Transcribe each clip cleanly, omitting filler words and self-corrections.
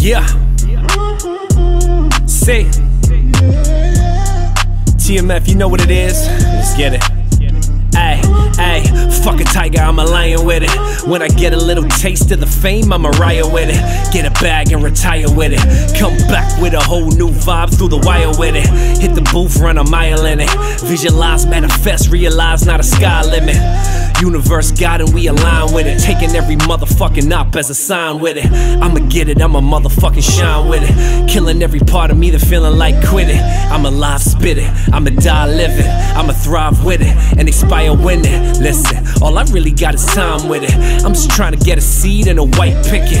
Yeah, Cee, TMF, you know what it is. Let's get it. Ay, fuck a tiger, I'm a lion with it. When I get a little taste of the fame, I'm a riot with it. Get a bag and retire with it. Come back with a whole new vibe through the wire with it. Hit the booth, run a mile in it. Visualize, manifest, realize, not a sky limit. Universe, God, and we align with it. Taking every motherfucking op as a sign with it. I'ma get it, I'ma motherfucking shine with it. Killing every part of me that feeling like quitting. I'ma live spit it, I'ma die living. I'ma thrive with it, and expire with it. Listen, all I really got is time with it. I'm just trying to get a seed and a white picket.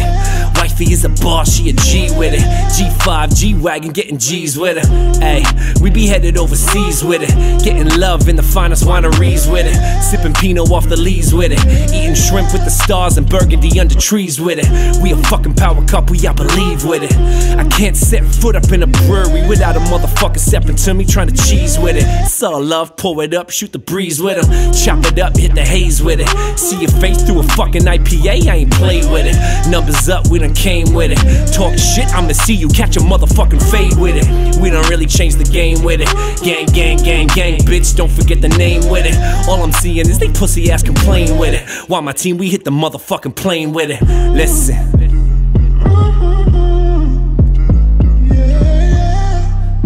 Wifey is a boss, she a G with it. G5, G-Wagon, getting G's with it. Ayy, we be headed overseas with it. Getting love in the finest wineries with it. Sipping Pinot off the leaves with it. Eating shrimp with the stars and burgundy under trees with it. We a fucking power couple, y'all believe with it. I can't set foot up in a brewery without a motherfucker stepping to me trying to cheese with it. It's all love, pour it up, shoot the breeze with them. Chop it up, hit the haze with it. See your face through a fucking IPA, I ain't play with it. Numbers up, we done came with it. Talk shit, I'ma see you catch a motherfucking fade with it. We done really changed the game with it. Gang, gang, gang, gang, bitch, don't forget the name with it. All I'm seeing is they pussy ass complain with it. While my team, we hit the motherfucking plane with it. Listen.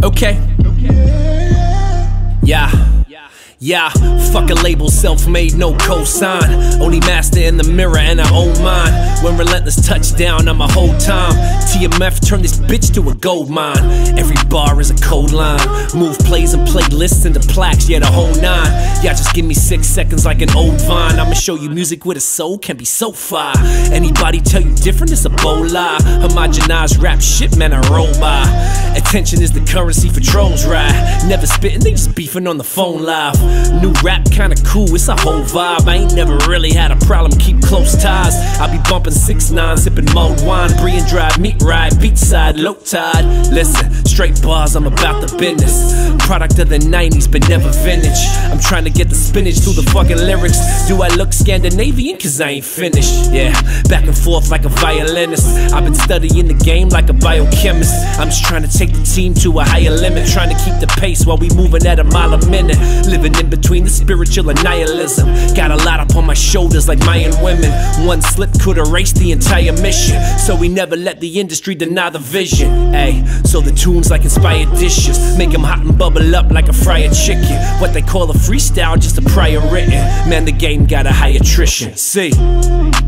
Okay. Yeah. Yeah, fuck a label, self-made, no cosign. Only master in the mirror and I own mine. When relentless touchdown, I'm a whole time. TMF turned this bitch to a gold mine. Every bar is a code line. Move plays and playlists into plaques, yeah, the whole nine. Yeah, just give me 6 seconds like an old vine. I'ma show you music with a soul can be so fire. Anybody tell you different, it's a bold lie. Homogenized rap shit, man, I roll by. Attention is the currency for trolls, right? Never spitting, they just beefing on the phone live. New rap kinda cool, it's a whole vibe. I ain't never really had a problem, keep close ties. I be bumping 6ix9ine, sipping mulled wine. Bree and drive, meat ride, beachside, low tide. Listen, straight bars, I'm about the business. Product of the 90s, but never vintage. I'm trying to get the spinach through the fucking lyrics. Do I look Scandinavian? Cause I ain't finished. Yeah, back and forth like a violinist. I've been studying the game like a biochemist. I'm just trying to take the team to a higher limit. Trying to keep the pace while we moving at a mile a minute. Living in between the spiritual and nihilism. Got a lot up on my shoulders like Mayan women. One slip could erase the entire mission. So we never let the industry deny the vision. Ayy, so the tunes like inspired dishes. Make them hot and bubble up like a fried chicken. What they call a freestyle, just a prior written. Man, the game got a high attrition. Cee.